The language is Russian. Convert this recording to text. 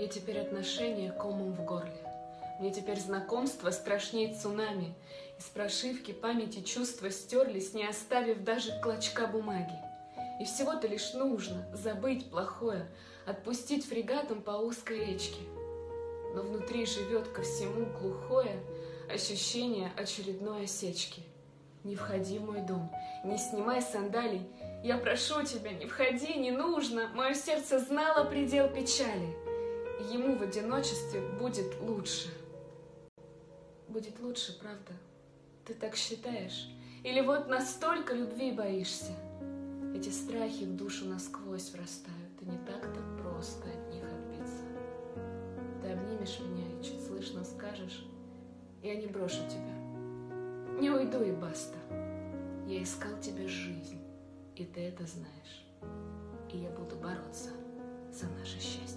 Мне теперь отношения комом в горле. Мне теперь знакомство страшнее цунами. Из прошивки памяти чувства стерлись, не оставив даже клочка бумаги. И всего-то лишь нужно забыть плохое, отпустить фрегатом по узкой речке. Но внутри живет ко всему глухое ощущение очередной осечки. Не входи в мой дом, не снимай сандалий. Я прошу тебя, не входи, не нужно. Мое сердце знало предел печали. Ему в одиночестве будет лучше. Будет лучше, правда? Ты так считаешь? Или вот настолько любви боишься? Эти страхи в душу насквозь врастают, и не так-то просто от них отбиться. Ты обнимешь меня и чуть слышно скажешь: я не брошу тебя. Не уйду, и баста. Я искал тебе жизнь, и ты это знаешь. И я буду бороться за наше счастье.